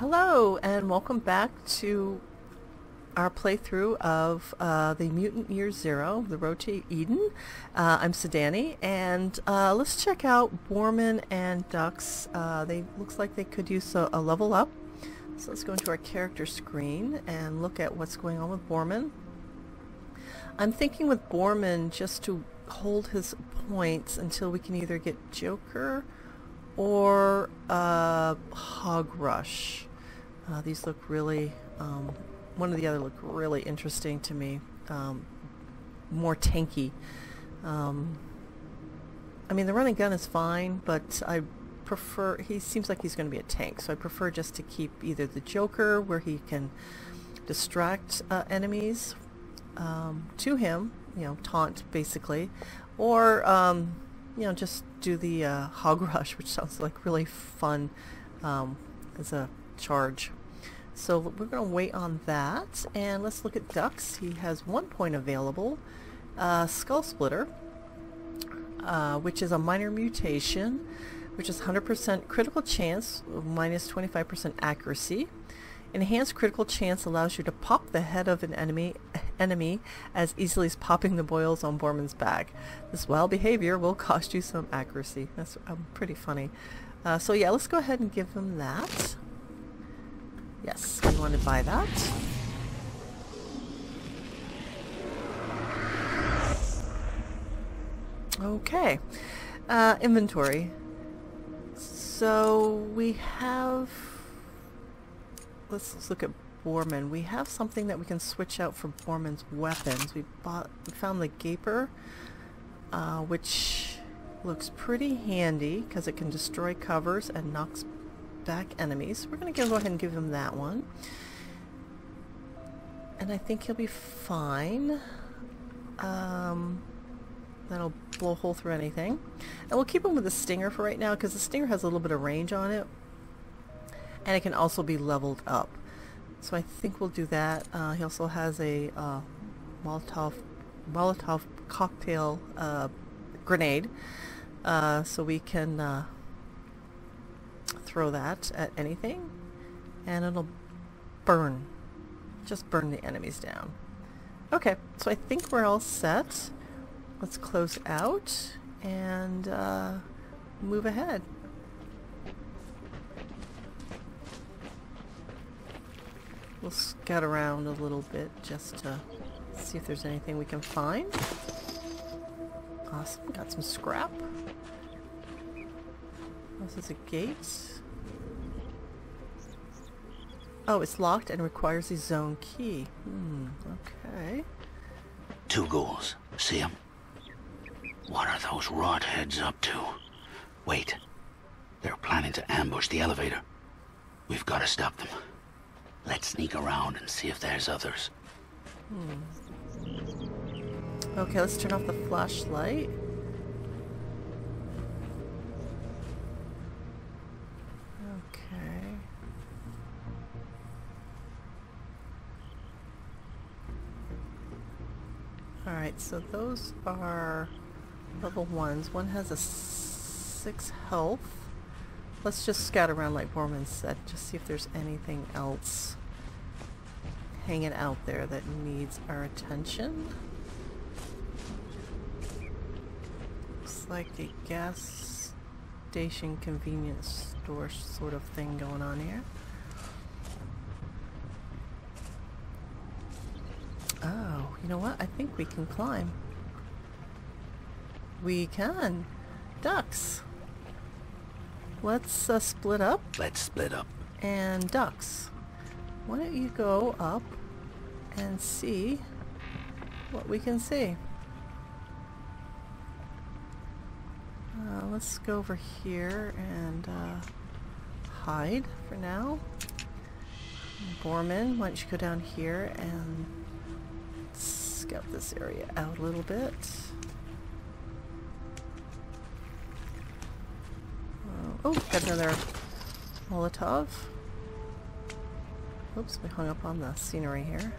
Hello, and welcome back to our playthrough of the Mutant Year Zero: The Road to Eden. I'm Sidani, and let's check out Bormin and Dux. They looks like they could use a level up. So let's go into our character screen and look at what's going on with Bormin. I'm thinking with Bormin just to hold his points until we can either get Joker or Hog Rush. These look really, one or the other look really interesting to me. More tanky. I mean, the running gun is fine, but I prefer, he seems like he's going to be a tank, so I prefer just to keep either the Joker, where he can distract enemies to him, you know, taunt basically, or you know, just do the Hog Rush, which sounds like really fun as a charge. So we're going to wait on that, and let's look at Dux. He has 1 point available. Skull Splitter, which is a minor mutation, which is 100% critical chance, minus 25% accuracy. Enhanced critical chance allows you to pop the head of an enemy as easily as popping the boils on Bormin's back. This wild behavior will cost you some accuracy. That's pretty funny. So yeah, let's go ahead and give him that. Yes, we want to buy that. Okay, inventory. So we have, let's look at Bormin. We have something that we can switch out for Bormin's weapons. We found the Gaper, which looks pretty handy because it can destroy covers and knocks back enemies. We're going to go ahead and give him that one, and I think he'll be fine. That'll blow a hole through anything, and we'll keep him with the Stinger for right now because the Stinger has a little bit of range on it, and it can also be leveled up. So I think we'll do that. He also has a Molotov cocktail grenade, so we can throw that at anything, and it'll burn, just burn the enemies down. Okay, so I think we're all set. Let's close out and move ahead. We'll scout around a little bit just to see if there's anything we can find. Awesome, got some scrap. This is a gate. Oh, it's locked and requires a zone key. Okay. Two ghouls. See them? What are those rot heads up to? Wait. They're planning to ambush the elevator. We've got to stop them. Let's sneak around and see if there's others. Okay, let's turn off the flashlight. Okay. Alright, so those are level ones. One has a 6 health. Let's just scout around like Bormin said, just see if there's anything else hanging out there that needs our attention. Looks like a gas station convenience store sort of thing going on here. Oh, you know what? I think we can climb. We can! Ducks! Let's split up. Let's split up. And Dux, why don't you go up and see what we can see? Let's go over here and hide for now. Bormin, why don't you go down here and scout this area out a little bit? Oh, got another Molotov. Oops, we hung up on the scenery here.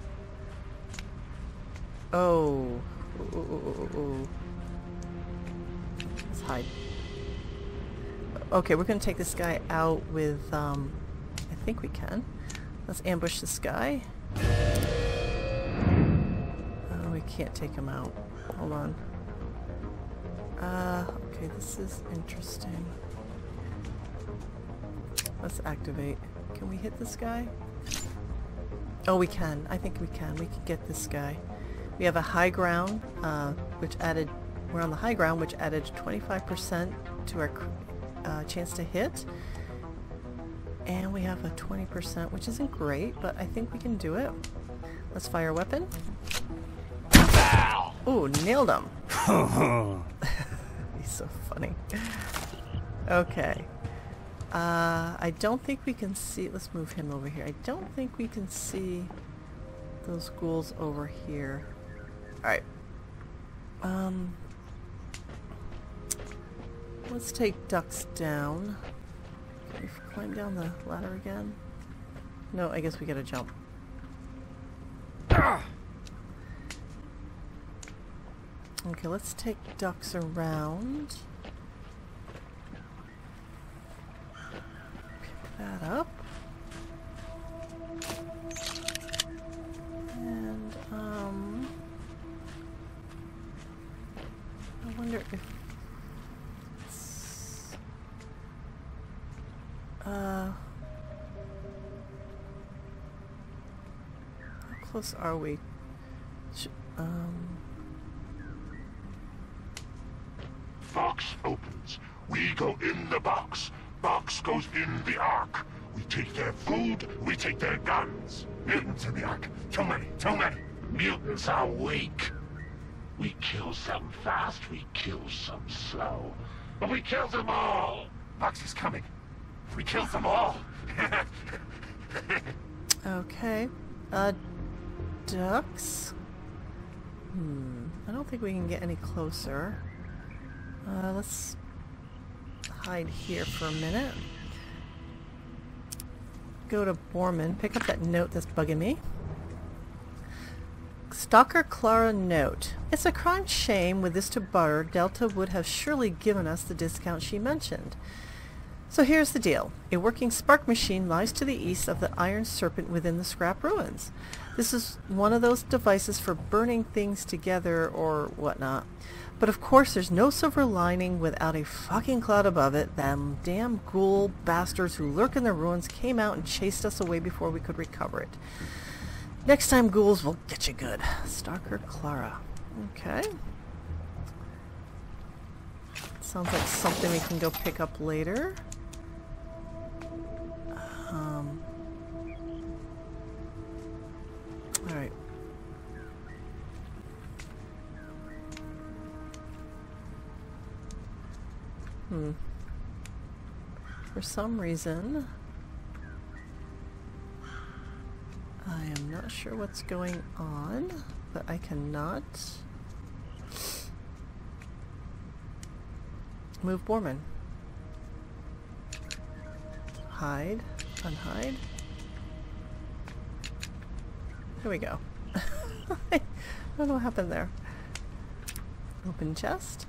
Oh. Ooh. Let's hide. Okay, we're going to take this guy out with, I think we can. Let's ambush this guy. Oh, we can't take him out. Hold on. Okay, this is interesting. Let's activate. Can we hit this guy? Oh, we can. I think we can. We can get this guy. We have a high ground, which added... We're on the high ground, which added 25% to our chance to hit. And we have a 20%, which isn't great, but I think we can do it. Let's fire a weapon. Ow! Ooh, nailed him. He's so funny. Okay. I don't think we can see... Let's move him over here. I don't think we can see those ghouls over here. Alright. Let's take Dux down. Can we climb down the ladder again? No, I guess we gotta jump. Okay, let's take Dux around. Pick that up. And, I wonder if... how close are we? Box opens. We go in the box. Box goes in the Ark. We take their food. We take their guns. Mutants in the Ark. Too many. Too many. Mutants are weak. We kill some fast. We kill some slow. But we kill them all. Box is coming. We kill them all. Okay. Dux. I don't think we can get any closer. Let's hide here for a minute. Go to Bormin. Pick up that note that's bugging me. Stalker Clara note. It's a crime shame with this to butter. Delta would have surely given us the discount she mentioned. So here's the deal. A working spark machine lies to the east of the Iron Serpent within the scrap ruins. This is one of those devices for burning things together or whatnot. But of course there's no silver lining without a fucking cloud above it. Them damn ghoul bastards who lurk in the ruins came out and chased us away before we could recover it. Next time, ghouls, will get you good. Stalker Clara. Okay. Sounds like something we can go pick up later. Alright. For some reason, I am not sure what's going on, but I cannot move Bormin. Hide, unhide. Here we go. I don't know what happened there. Open chest.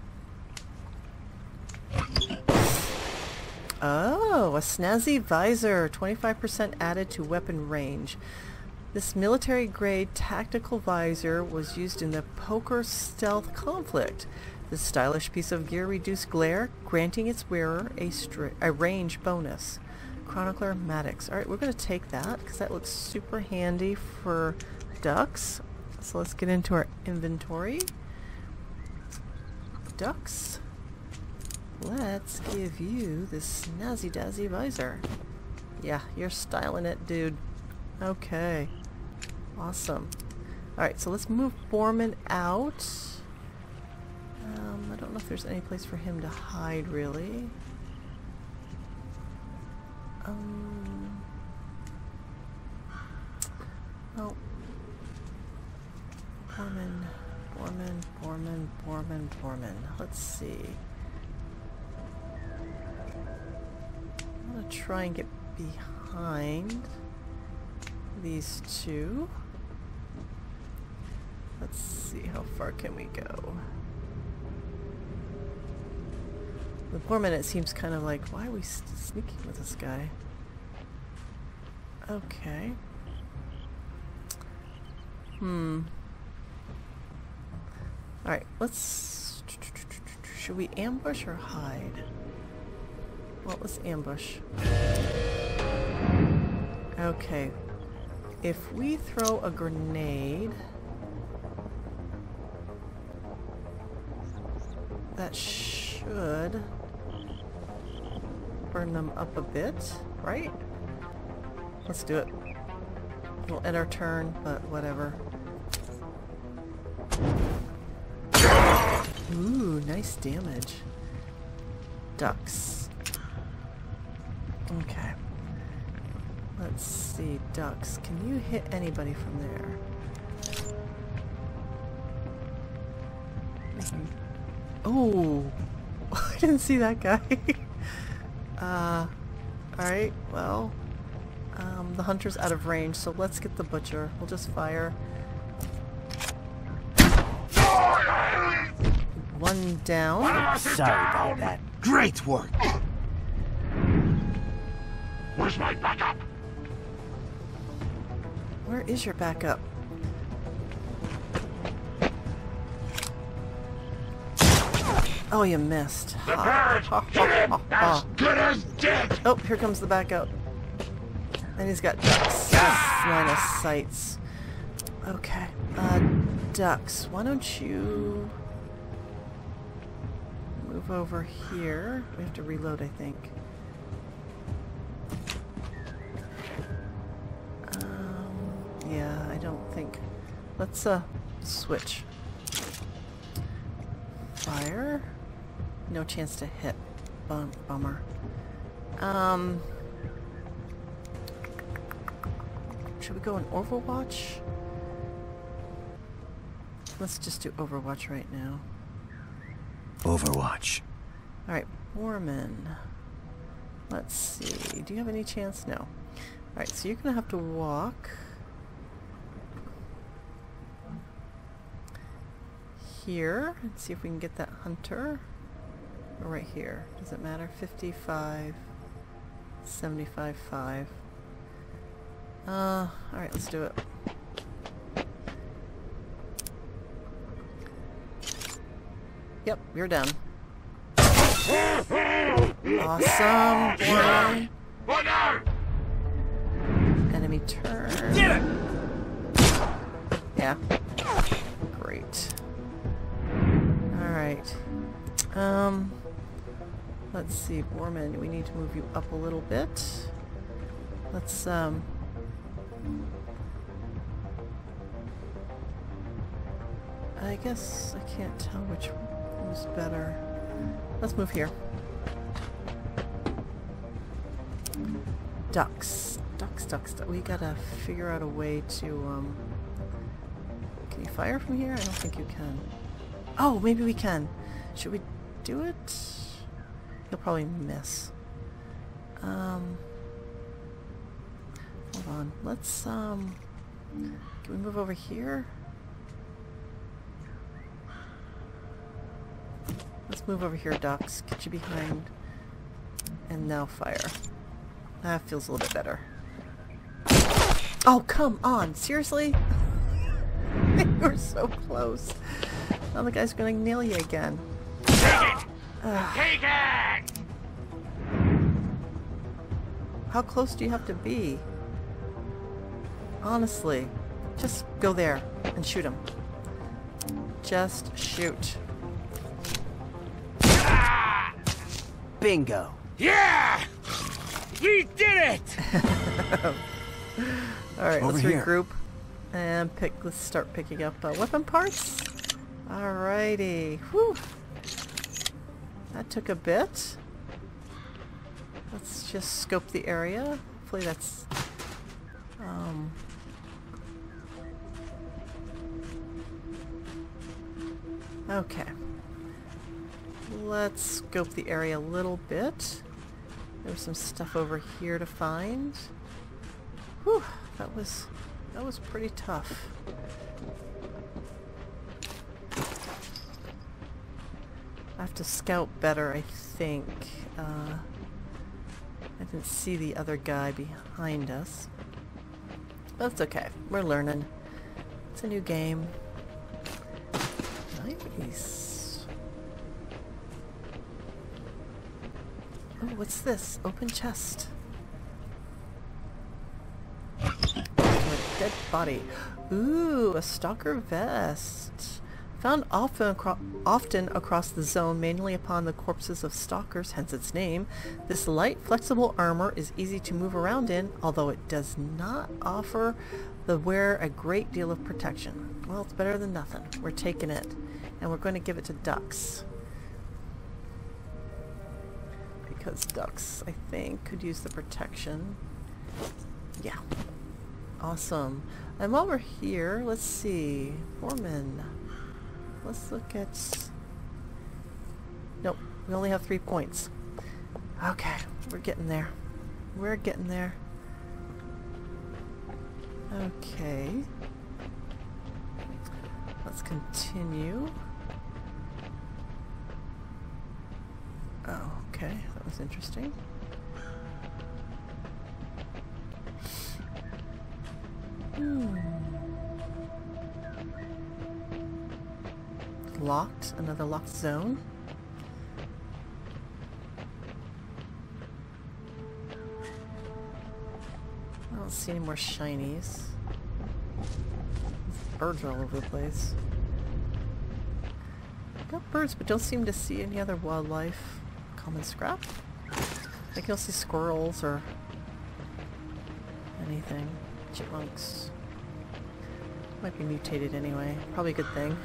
Oh, a snazzy visor, 25% added to weapon range. This military-grade tactical visor was used in the poker stealth conflict. This stylish piece of gear reduced glare, granting its wearer a range bonus. Chronicler Maddox. Alright, we're going to take that because that looks super handy for Dux. So let's get into our inventory. Dux. Let's give you this snazzy-dazzy visor. Yeah, you're styling it, dude. Okay. Awesome. Alright, so let's move Bormin out. I don't know if there's any place for him to hide, really. Oh. Bormin. Let's see. I'm gonna try and get behind these two. Let's see, how far can we go? The Bormin, it seems kind of like, why are we sneaking with this guy? Okay. Alright, let's... Should we ambush or hide? Well, let's ambush. Okay. If we throw a grenade... That should... burn them up a bit, right? Let's do it. We'll end our turn, but whatever. Ooh, nice damage. Dux. Okay. Let's see, Dux. Can you hit anybody from there? Oh! I didn't see that guy. Alright, well... the hunter's out of range, so let's get the butcher. We'll just fire. One down. Sorry about that. Great work. Where's my backup? Where is your backup? Oh, you missed. The bird is as good as dead. Oh, here comes the backup. And he's got ducks. Line of sights. Okay. Ducks, why don't you move over here? We have to reload, I think. Yeah, I don't think. Let's switch. Fire. No chance to hit. Bummer. Should we go in Overwatch? Let's just do Overwatch right now. Overwatch. Alright, Bormin. Let's see. Do you have any chance? No. Alright, so you're gonna have to walk here and see if we can get that hunter. Or right here. Does it matter? 55, 75, 5. Alright, let's do it. Yep, you're done. Awesome, boy. Enemy turn. Did it! Yeah. Great. Alright. Let's see, Bormin, we need to move you up a little bit. Let's, I guess I can't tell which one's better. Let's move here. Ducks. Ducks. We gotta figure out a way to, Can you fire from here? I don't think you can. Oh, maybe we can. Should we do it? You'll probably miss. Hold on. Let's, Can we move over here? Let's move over here, Docs. Get you behind. And now fire. That feels a little bit better. Oh, come on! Seriously? You were so close. Now the guy's gonna nail you again. Take it! Take it! How close do you have to be? Honestly, just go there and shoot him. Just shoot. Bingo. Yeah! We did it! Alright, let's regroup and pick. Let's start picking up weapon parts. Alrighty. Whew. That took a bit. Let's just scope the area. Hopefully that's... Okay. Let's scope the area a little bit. There's some stuff over here to find. Whew, that was pretty tough. I have to scout better, I think. I didn't see the other guy behind us. That's okay. We're learning. It's a new game. Nice. Oh, what's this? Open chest. Dead body. Ooh, a stalker vest. Found often across the zone, mainly upon the corpses of stalkers, hence its name. This light, flexible armor is easy to move around in, although it does not offer the wearer a great deal of protection. Well, it's better than nothing. We're taking it, and we're going to give it to Dux. Because Dux, I think, could use the protection. Yeah. Awesome. And while we're here, let's see. Bormin. Let's look at... Nope. We only have 3 points. Okay. We're getting there. We're getting there. Okay. Let's continue. Oh, okay. That was interesting. Locked. Another locked zone. I don't see any more shinies. There's birds all over the place. Got birds, but don't seem to see any other wildlife. Common scrap? I can also see squirrels or anything. Chipmunks. Might be mutated anyway. Probably a good thing.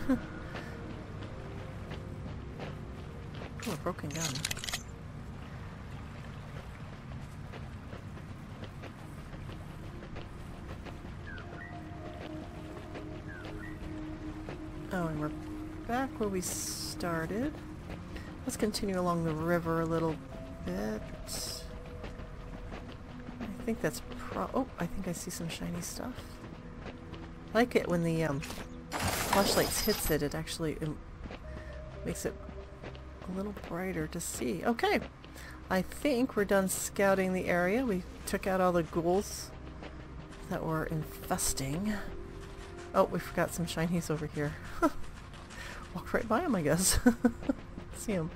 Oh, a broken gun. Oh, and we're back where we started. Let's continue along the river a little bit. I think that's oh, I think I see some shiny stuff. I like it when the flashlights hits it, it actually makes it a little brighter to see. Okay, I think we're done scouting the area. We took out all the ghouls that were infesting. Oh, we forgot some shinies over here. Walked right by them, I guess. See them.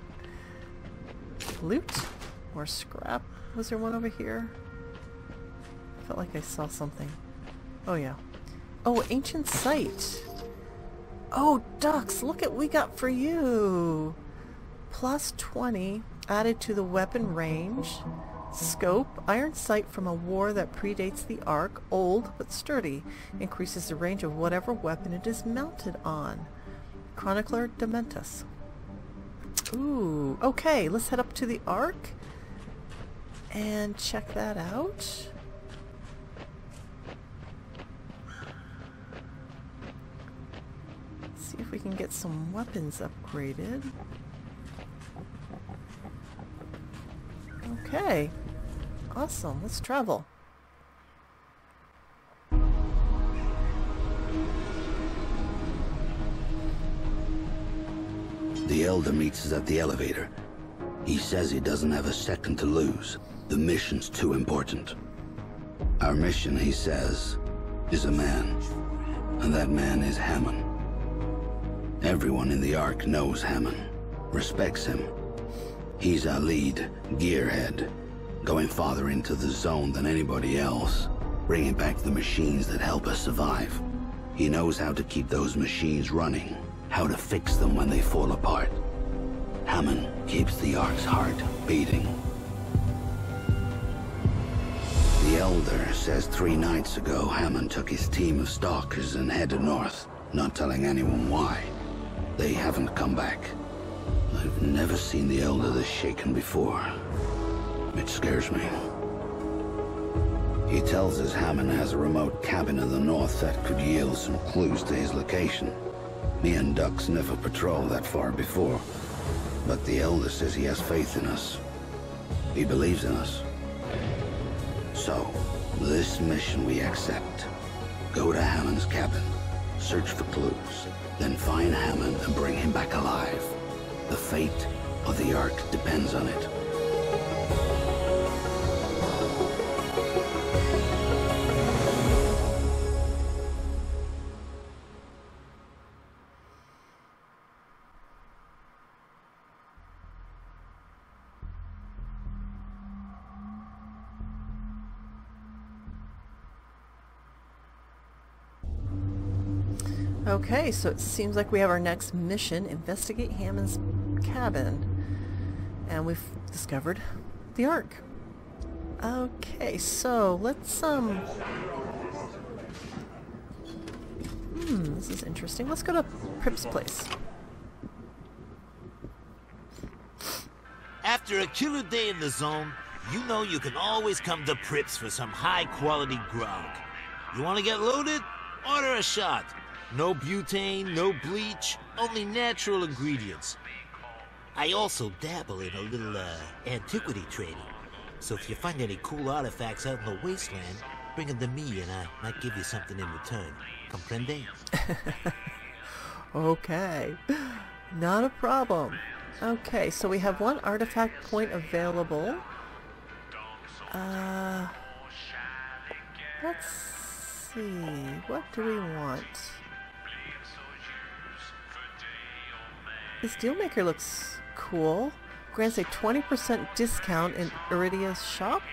Loot or scrap? Was there one over here? I felt like I saw something. Oh yeah. Oh, ancient site. Oh, Dux, look at what we got for you. Plus 20 added to the weapon range. Scope, iron sight from a war that predates the Ark, old but sturdy. Increases the range of whatever weapon it is mounted on. Chronicler Dementus. Ooh, okay, let's head up to the Ark and check that out. See if we can get some weapons upgraded. Okay, awesome. Let's travel. The Elder meets us at the elevator. He says he doesn't have a second to lose. The mission's too important. Our mission, he says, is a man. And that man is Hammond. Everyone in the Ark knows Hammond, respects him. He's our lead, gearhead, going farther into the zone than anybody else, bringing back the machines that help us survive. He knows how to keep those machines running, how to fix them when they fall apart. Hammond keeps the Ark's heart beating. The Elder says 3 nights ago, Hammond took his team of stalkers and headed north, not telling anyone why. They haven't come back. I've never seen the Elder this shaken before. It scares me. He tells us Hammond has a remote cabin in the north that could yield some clues to his location. Me and Dux never patrolled that far before, but the Elder says he has faith in us. He believes in us. So, this mission we accept. Go to Hammond's cabin, search for clues, then find Hammond and bring him back alive. The fate of the Ark depends on it. Okay, so it seems like we have our next mission, investigate Hammond's cabin. And we've discovered the Ark. Okay, so let's this is interesting. Let's go to Prip's place. After a killer day in the zone, you know you can always come to Prip's for some high-quality grog. You want to get loaded? Order a shot. No butane, no bleach, only natural ingredients. I also dabble in a little antiquity trading, so if you find any cool artifacts out in the wasteland, bring them to me and I might give you something in return. Comprende? Okay. Not a problem. Okay, so we have one artifact point available. Let's see. What do we want? This dealmaker looks cool. Grants a 20% discount in Iridia's shop.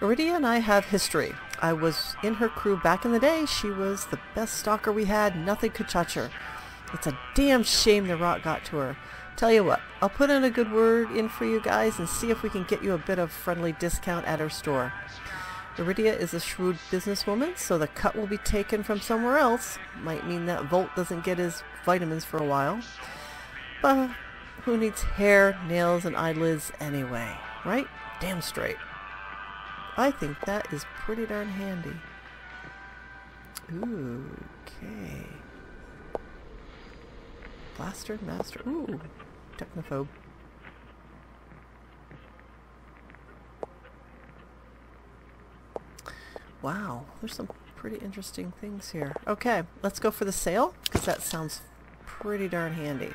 Iridia and I have history. I was in her crew back in the day. She was the best stalker we had. Nothing could touch her. It's a damn shame the rot got to her. Tell you what, I'll put in a good word in for you guys and see if we can get you a bit of friendly discount at her store. Iridia is a shrewd businesswoman, so the cut will be taken from somewhere else. Might mean that Volt doesn't get his vitamins for a while. But who needs hair, nails, and eyelids anyway, right? Damn straight. I think that is pretty darn handy. Ooh, okay. Blaster Master. Ooh, technophobe. Wow, there's some pretty interesting things here. Okay, let's go for the sale, because that sounds pretty darn handy.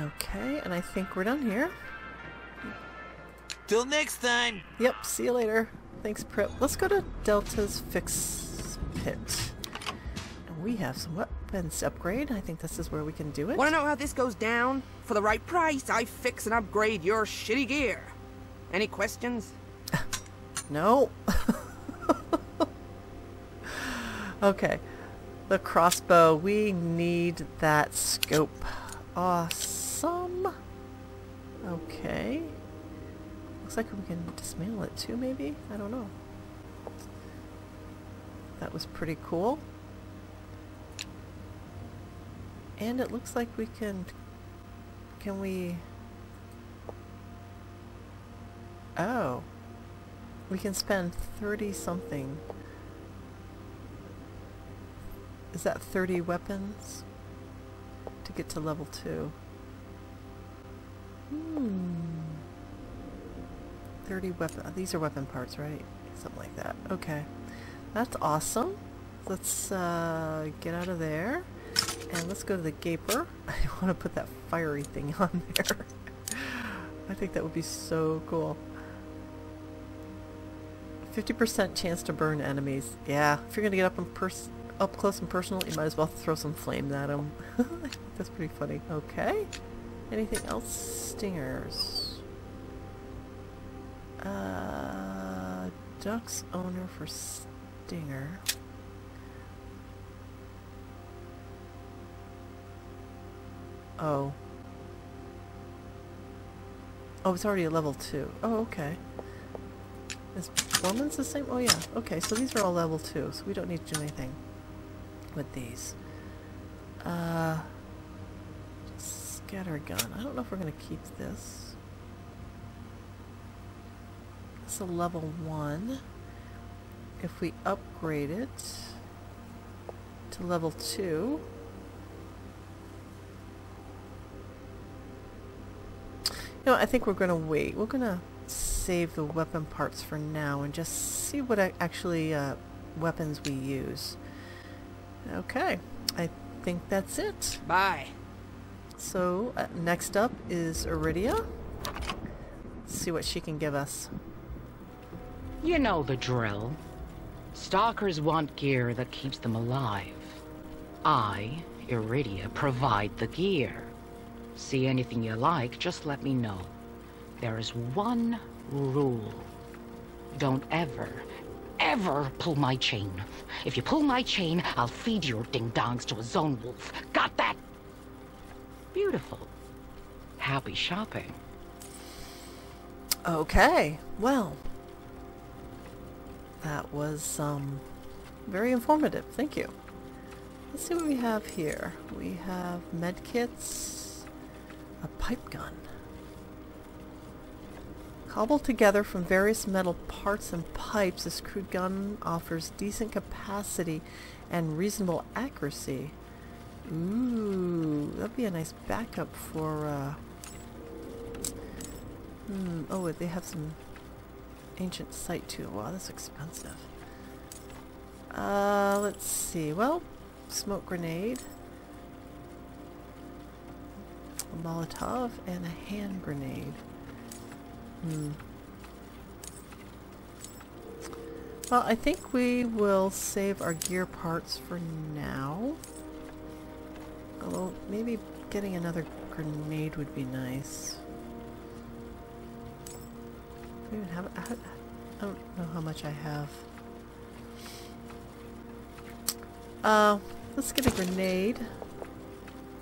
Okay, and I think we're done here. Till next time! Yep, see you later. Thanks, Prip. Let's go to Delta's Fix Pit. And we have some weapons to upgrade. I think this is where we can do it. Want to know how this goes down? For the right price, I fix and upgrade your shitty gear. Any questions? No. Okay. The crossbow. We need that scope. Awesome. Okay. Looks like we can dismantle it too, maybe? I don't know. That was pretty cool. And it looks like we can... Can we... Oh. We can spend 30 something. Is that 30 weapons? To get to level 2. 30 weapon. These are weapon parts, right? Something like that. Okay. That's awesome. Let's get out of there. And let's go to the Gaper. I want to put that fiery thing on there. I think that would be so cool. 50% chance to burn enemies. Yeah, if you're going to get up close and personal, you might as well throw some flames at them. That's pretty funny. Okay. Anything else? Stingers. Dux owner for stinger. Oh. Oh, it's already a level 2. Oh, okay. Is Bormin's the same? Oh, yeah. Okay, so these are all level 2, so we don't need to do anything with these. Scatter gun. I don't know if we're going to keep this. It's a level 1. If we upgrade it to level 2. No, I think we're going to wait. We're going to save the weapon parts for now and just see what actually weapons we use. Okay, I think that's it. Bye. So next up is Iridia. Let's see what she can give us. You know the drill. Stalkers want gear that keeps them alive. I, Iridia, provide the gear. See anything you like, just let me know. There is one rule. Don't ever, ever ever pull my chain. If you pull my chain, I'll feed your ding-dongs to a zone wolf. Got that? Beautiful. Happy shopping. Okay. Well, that was very informative. Thank you. Let's see what we have here. We have med kits, a pipe gun. Cobbled together from various metal parts and pipes, this crude gun offers decent capacity and reasonable accuracy. Ooh, that'd be a nice backup for, oh, they have some ancient site too. Wow, that's expensive. Let's see. Well, smoke grenade, a Molotov, and a hand grenade. Well, I think we will save our gear parts for now. Although, maybe getting another grenade would be nice. Do we even have, I don't know how much I have. Let's get a grenade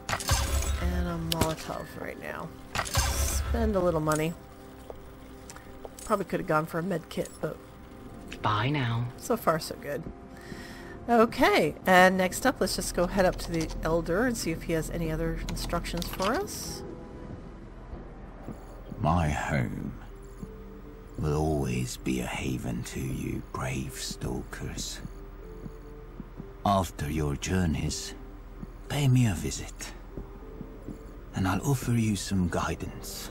and a Molotov right now. Spend a little money. Probably could have gone for a med kit, but bye now. So far, so good. Okay, and next up, let's just go head up to the Elder and see if he has any other instructions for us. My home will always be a haven to you, brave stalkers. After your journeys, pay me a visit, and I'll offer you some guidance,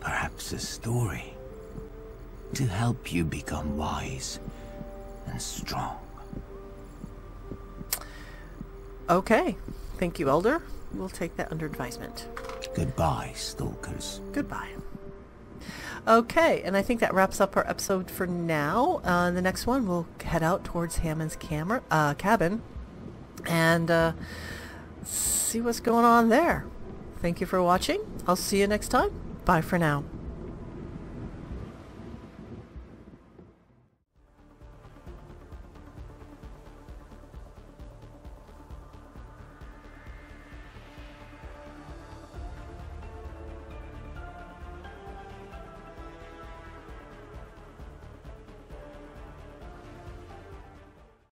perhaps a story, to help you become wise and strong. Okay. Thank you, Elder. We'll take that under advisement. Goodbye, stalkers. Goodbye. Okay, and I think that wraps up our episode for now. In the next one, we'll head out towards Hammond's cabin and see what's going on there. Thank you for watching. I'll see you next time. Bye for now.